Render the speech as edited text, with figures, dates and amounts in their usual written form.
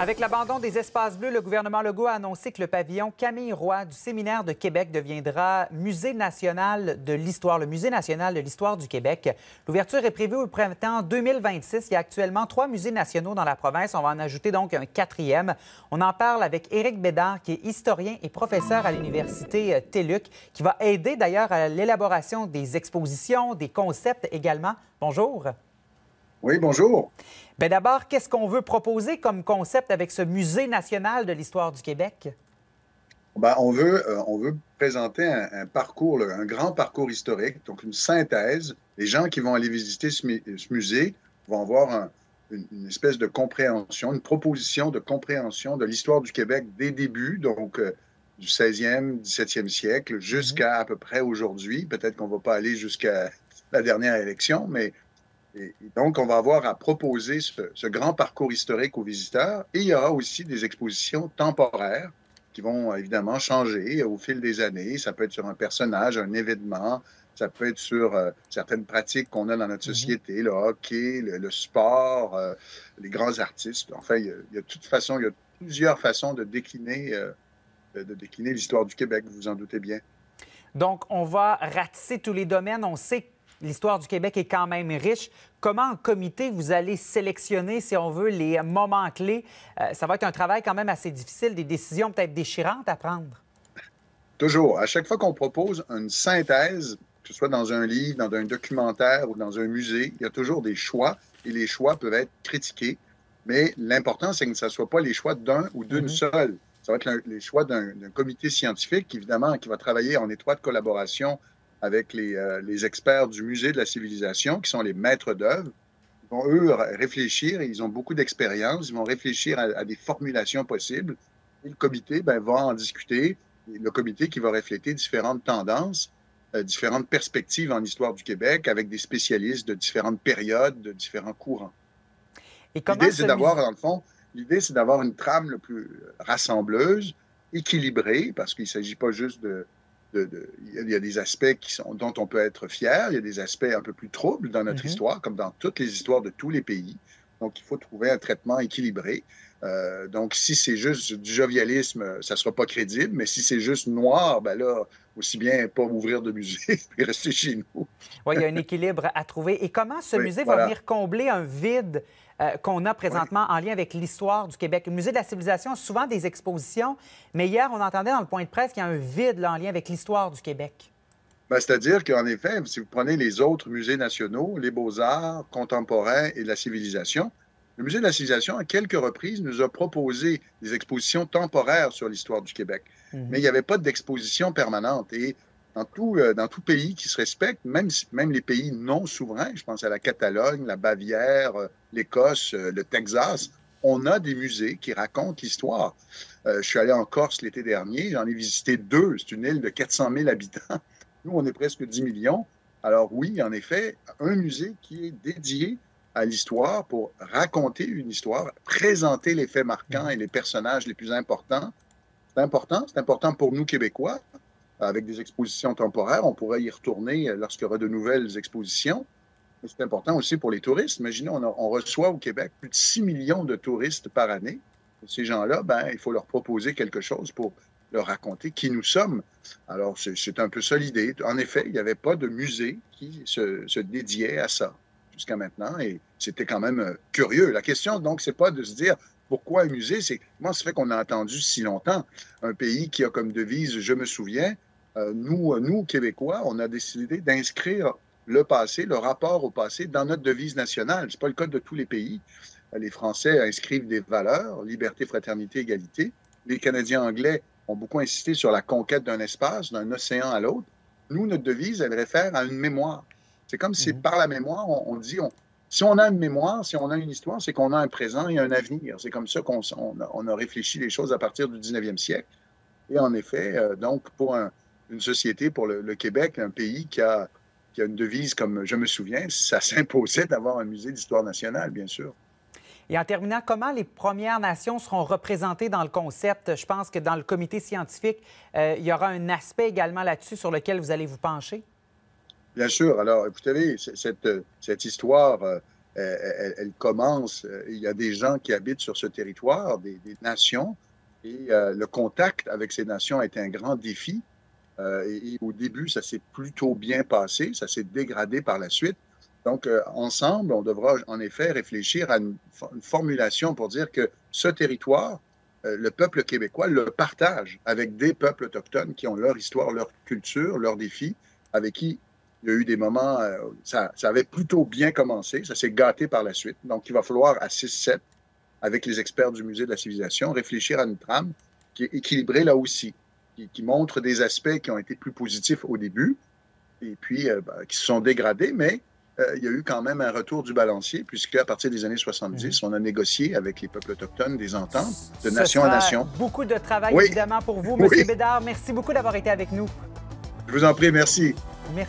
Avec l'abandon des espaces bleus, le gouvernement Legault a annoncé que le pavillon Camille Roy du Séminaire de Québec deviendra Musée national de l'histoire, le Musée national de l'histoire du Québec. L'ouverture est prévue au printemps 2026. Il y a actuellement 3 musées nationaux dans la province. On va en ajouter donc un 4e. On en parle avec Éric Bédard, qui est historien et professeur à l'Université TELUC, qui va aider d'ailleurs à l'élaboration des expositions, des concepts également. Bonjour. Oui, bonjour. Bien d'abord, qu'est-ce qu'on veut proposer comme concept avec ce Musée national de l'histoire du Québec? Bien, on veut présenter un parcours, un grand parcours historique, donc une synthèse. Les gens qui vont aller visiter ce musée vont avoir une espèce de compréhension, une proposition de compréhension de l'histoire du Québec des débuts, donc du 16e, 17e siècle jusqu'à à peu près aujourd'hui. Peut-être qu'on ne va pas aller jusqu'à la dernière élection, mais... Et donc, on va avoir à proposer ce grand parcours historique aux visiteurs. Et il y aura aussi des expositions temporaires qui vont évidemment changer au fil des années. Ça peut être sur un personnage, un événement, ça peut être sur certaines pratiques qu'on a dans notre société, le hockey, le sport, les grands artistes. Enfin, il y a plusieurs façons de décliner, l'histoire du Québec, vous vous en doutez bien. Donc, on va ratisser tous les domaines. On sait que l'histoire du Québec est quand même riche. Comment, en comité, vous allez sélectionner, si on veut, les moments clés? Ça va être un travail quand même assez difficile, des décisions peut-être déchirantes à prendre. Toujours. À chaque fois qu'on propose une synthèse, que ce soit dans un livre, dans un documentaire ou dans un musée, il y a toujours des choix, et les choix peuvent être critiqués. Mais l'important, c'est que ce ne soit pas les choix d'un ou d'une seule. Ça va être les choix d'un comité scientifique, évidemment, qui va travailler en étroite collaboration avec les experts du Musée de la civilisation, qui sont les maîtres d'œuvre. Ils vont, eux, réfléchir, et ils ont beaucoup d'expérience, ils vont réfléchir à des formulations possibles. Et le comité va en discuter, et le comité qui va refléter différentes tendances, différentes perspectives en histoire du Québec, avec des spécialistes de différentes périodes, de différents courants. L'idée, c'est d'avoir, dans le fond, une trame le plus rassembleuse, équilibrée, parce qu'il ne s'agit pas juste de... il y a des aspects dont on peut être fier, il y a des aspects un peu plus troubles dans notre histoire, comme dans toutes les histoires de tous les pays. Donc, il faut trouver un traitement équilibré. Donc, si c'est juste du jovialisme, ça ne sera pas crédible, mais si c'est juste noir, bien là, aussi bien pas ouvrir de musée et rester chez nous. Oui, il y a un équilibre à trouver. Et comment ce musée va venir combler un vide qu'on a présentement en lien avec l'histoire du Québec? Le Musée de la civilisation, souvent des expositions, mais hier, on entendait dans le point de presse qu'il y a un vide là, en lien avec l'histoire du Québec. C'est-à-dire qu'en effet, si vous prenez les autres musées nationaux, les beaux-arts contemporains et la civilisation, le Musée de la civilisation, à quelques reprises, nous a proposé des expositions temporaires sur l'histoire du Québec. Mais il n'y avait pas d'exposition permanente. Et dans tout pays qui se respecte, même les pays non souverains, je pense à la Catalogne, la Bavière, l'Écosse, le Texas, on a des musées qui racontent l'histoire. Je suis allé en Corse l'été dernier, j'en ai visité 2. C'est une île de 400 000 habitants. Nous, on est presque 10 millions. Alors oui, en effet, un musée qui est dédié à l'histoire pour raconter une histoire, présenter les faits marquants et les personnages les plus importants. C'est important pour nous, Québécois. Avec des expositions temporaires, on pourrait y retourner lorsqu'il y aura de nouvelles expositions. Mais c'est important aussi pour les touristes. Imaginez, on reçoit au Québec plus de 6 millions de touristes par année. Et ces gens-là, il faut leur proposer quelque chose pour leur raconter qui nous sommes. Alors, c'est un peu ça l'idée. En effet, il n'y avait pas de musée qui se dédiait à ça jusqu'à maintenant, et c'était quand même curieux. La question, donc, c'est pas de se dire pourquoi un musée, c'est comment ça fait qu'on a entendu si longtemps un pays qui a comme devise « je me souviens ». Nous, Québécois, on a décidé d'inscrire le passé, le rapport au passé dans notre devise nationale. Ce n'est pas le cas de tous les pays. Les Français inscrivent des valeurs, liberté, fraternité, égalité. Les Canadiens anglais ont beaucoup insisté sur la conquête d'un espace, d'un océan à l'autre. Nous, notre devise, elle réfère à une mémoire. C'est comme si par la mémoire, on dit... si on a une mémoire, si on a une histoire, c'est qu'on a un présent et un avenir. C'est comme ça qu'on a réfléchi les choses à partir du 19e siècle. Et en effet, donc, pour une société, pour le Québec, un pays qui a une devise comme « je me souviens », ça s'imposait d'avoir un musée d'histoire nationale, bien sûr. Et en terminant, comment les Premières Nations seront représentées dans le concept? Je pense que dans le comité scientifique, il y aura un aspect également là-dessus sur lequel vous allez vous pencher. Bien sûr. Alors, vous savez, cette histoire elle commence. Il y a des gens qui habitent sur ce territoire, des nations, et le contact avec ces nations est un grand défi. Et au début, ça s'est plutôt bien passé, ça s'est dégradé par la suite. Donc, ensemble, on devra en effet réfléchir à une formulation pour dire que ce territoire, le peuple québécois le partage avec des peuples autochtones qui ont leur histoire, leur culture, leurs défis, avec qui il y a eu des moments, ça avait plutôt bien commencé, ça s'est gâté par la suite. Donc, il va falloir à 6-7, avec les experts du Musée de la civilisation, réfléchir à une trame qui est équilibrée là aussi, qui montre des aspects qui ont été plus positifs au début et puis qui se sont dégradés, mais il y a eu quand même un retour du balancier, puisqu'à partir des années 70, on a négocié avec les peuples autochtones des ententes de nation à nation. Beaucoup de travail, évidemment, pour vous, M. Bédard. Merci beaucoup d'avoir été avec nous. Je vous en prie, merci. Merci.